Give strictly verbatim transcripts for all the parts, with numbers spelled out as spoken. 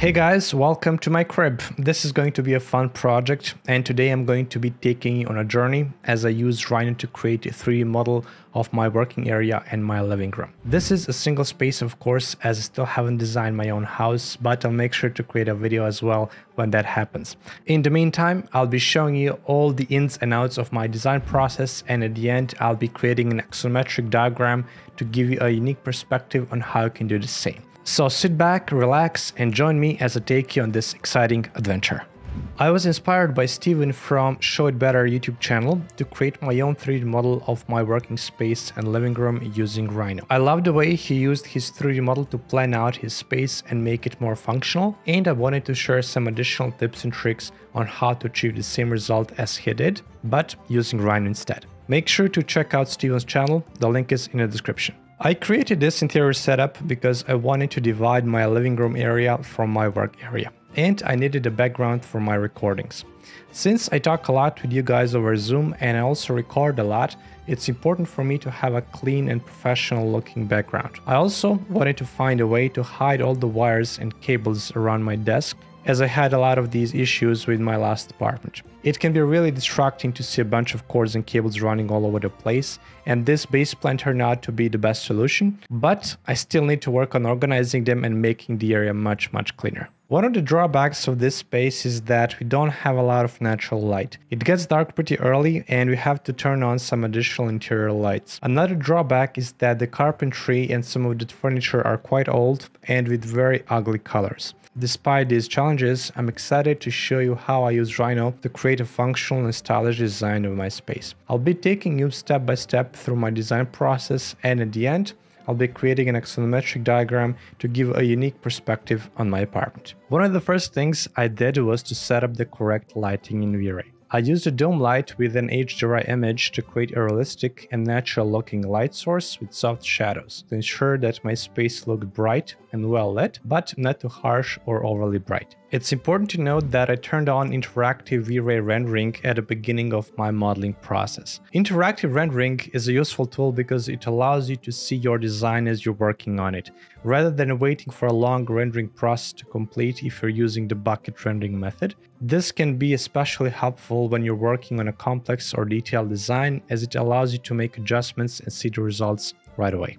Hey guys, welcome to my crib. This is going to be a fun project, and today I'm going to be taking you on a journey as I use Rhino to create a three D model of my working area and my living room. This is a single space, of course, as I still haven't designed my own house, but I'll make sure to create a video as well when that happens. In the meantime, I'll be showing you all the ins and outs of my design process, and at the end, I'll be creating an axonometric diagram to give you a unique perspective on how you can do the same. So sit back, relax, and join me as I take you on this exciting adventure. I was inspired by Steven from Show It Better YouTube channel to create my own three D model of my working space and living room using Rhino. I love the way he used his three D model to plan out his space and make it more functional, and I wanted to share some additional tips and tricks on how to achieve the same result as he did, but using Rhino instead. Make sure to check out Steven's channel, the link is in the description. I created this interior setup because I wanted to divide my living room area from my work area, and I needed a background for my recordings. Since I talk a lot with you guys over Zoom and I also record a lot, it's important for me to have a clean and professional looking background. I also wanted to find a way to hide all the wires and cables around my desk, as I had a lot of these issues with my last apartment. It can be really distracting to see a bunch of cords and cables running all over the place, and this base plan turned out to be the best solution, but I still need to work on organizing them and making the area much, much cleaner. One of the drawbacks of this space is that we don't have a lot of natural light. It gets dark pretty early and we have to turn on some additional interior lights. Another drawback is that the carpentry and some of the furniture are quite old and with very ugly colors. Despite these challenges, I'm excited to show you how I use Rhino to create a functional and stylish design of my space. I'll be taking you step by step through my design process, and at the end, I'll be creating an axonometric diagram to give a unique perspective on my apartment. One of the first things I did was to set up the correct lighting in V-Ray. I used a dome light with an H D R I image to create a realistic and natural looking light source with soft shadows to ensure that my space looked bright and well lit, but not too harsh or overly bright. It's important to note that I turned on interactive V-Ray rendering at the beginning of my modeling process. Interactive rendering is a useful tool because it allows you to see your design as you're working on it, rather than waiting for a long rendering process to complete if you're using the bucket rendering method. This can be especially helpful when you're working on a complex or detailed design, as it allows you to make adjustments and see the results right away.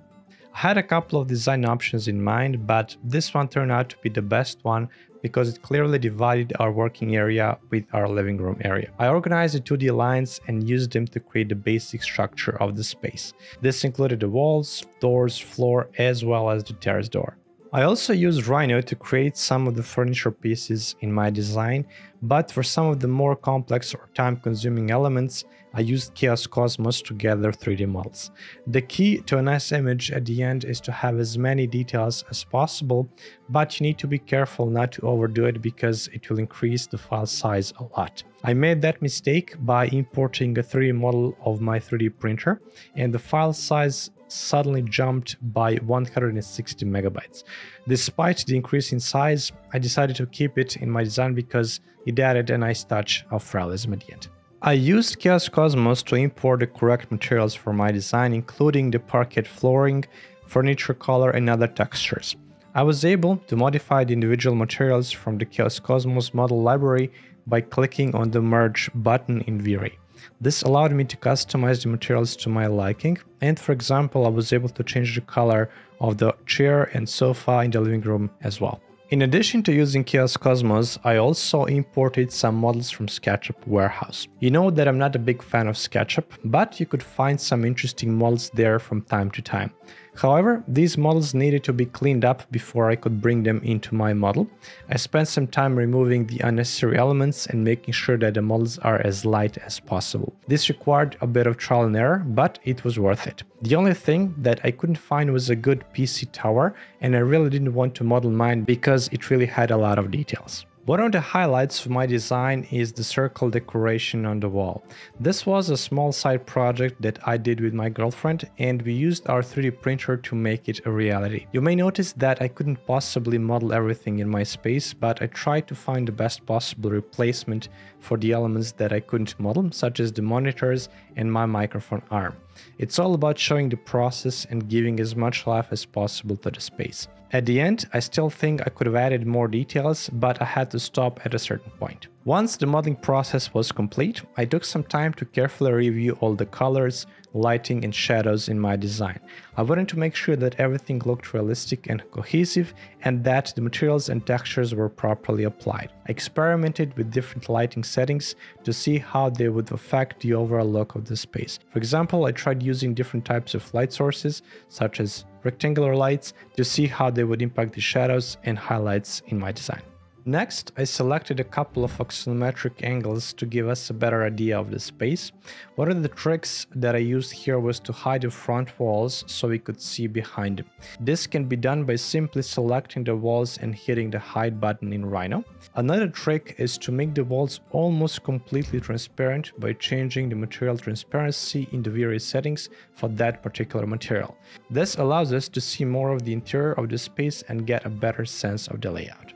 I had a couple of design options in mind, but this one turned out to be the best one because it clearly divided our working area with our living room area. I organized the two D lines and used them to create the basic structure of the space. This included the walls, doors, floor, as well as the terrace door. I also used Rhino to create some of the furniture pieces in my design, but for some of the more complex or time-consuming elements, I used Chaos Cosmos to gather three D models. The key to a nice image at the end is to have as many details as possible, but you need to be careful not to overdo it because it will increase the file size a lot. I made that mistake by importing a three D model of my three D printer, and the file size suddenly jumped by one hundred sixty megabytes. Despite the increase in size, I decided to keep it in my design because it added a nice touch of realism at the end. I used Chaos Cosmos to import the correct materials for my design, including the parquet flooring, furniture color, and other textures. I was able to modify the individual materials from the Chaos Cosmos model library by clicking on the merge button in V-Ray. This allowed me to customize the materials to my liking, and for example, I was able to change the color of the chair and sofa in the living room as well. In addition to using Chaos Cosmos, I also imported some models from SketchUp Warehouse. You know that I'm not a big fan of SketchUp, but you could find some interesting models there from time to time. However, these models needed to be cleaned up before I could bring them into my model. I spent some time removing the unnecessary elements and making sure that the models are as light as possible. This required a bit of trial and error, but it was worth it. The only thing that I couldn't find was a good P C tower, and I really didn't want to model mine because it really had a lot of details. One of the highlights of my design is the circle decoration on the wall. This was a small side project that I did with my girlfriend, and we used our three D printer to make it a reality. You may notice that I couldn't possibly model everything in my space, but I tried to find the best possible replacement for the elements that I couldn't model, such as the monitors and my microphone arm. It's all about showing the process and giving as much life as possible to the space. At the end, I still think I could have added more details, but I had to stop at a certain point. Once the modeling process was complete, I took some time to carefully review all the colors, lighting and shadows in my design. I wanted to make sure that everything looked realistic and cohesive and that the materials and textures were properly applied. I experimented with different lighting settings to see how they would affect the overall look of the space. For example, I tried using different types of light sources, such as rectangular lights, to see how they would impact the shadows and highlights in my design. Next, I selected a couple of axonometric angles to give us a better idea of the space. One of the tricks that I used here was to hide the front walls so we could see behind them. This can be done by simply selecting the walls and hitting the hide button in Rhino. Another trick is to make the walls almost completely transparent by changing the material transparency in the V-Ray settings for that particular material. This allows us to see more of the interior of the space and get a better sense of the layout.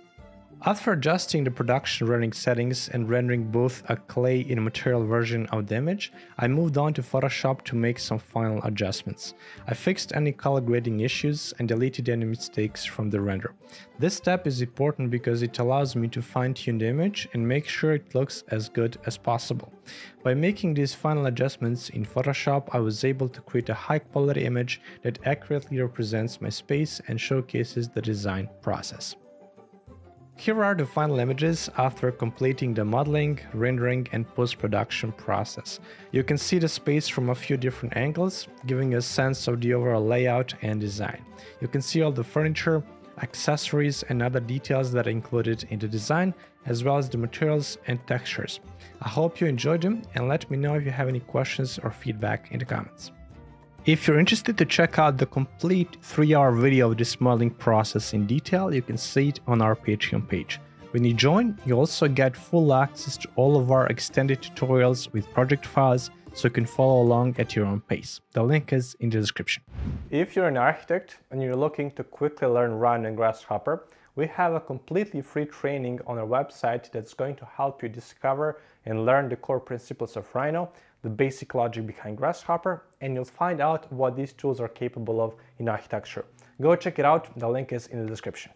After adjusting the production rendering settings and rendering both a clay and a material version of the image, I moved on to Photoshop to make some final adjustments. I fixed any color grading issues and deleted any mistakes from the render. This step is important because it allows me to fine-tune the image and make sure it looks as good as possible. By making these final adjustments in Photoshop, I was able to create a high-quality image that accurately represents my space and showcases the design process. Here are the final images after completing the modeling, rendering and post-production process. You can see the space from a few different angles, giving a sense of the overall layout and design. You can see all the furniture, accessories and other details that are included in the design, as well as the materials and textures. I hope you enjoyed them and let me know if you have any questions or feedback in the comments. If you're interested to check out the complete three hour video of this modeling process in detail, you can see it on our Patreon page. When you join, you also get full access to all of our extended tutorials with project files, so you can follow along at your own pace. The link is in the description. If you're an architect and you're looking to quickly learn Rhino and Grasshopper, we have a completely free training on our website that's going to help you discover and learn the core principles of Rhino, the basic logic behind Grasshopper, and you'll find out what these tools are capable of in architecture. Go check it out, the link is in the description.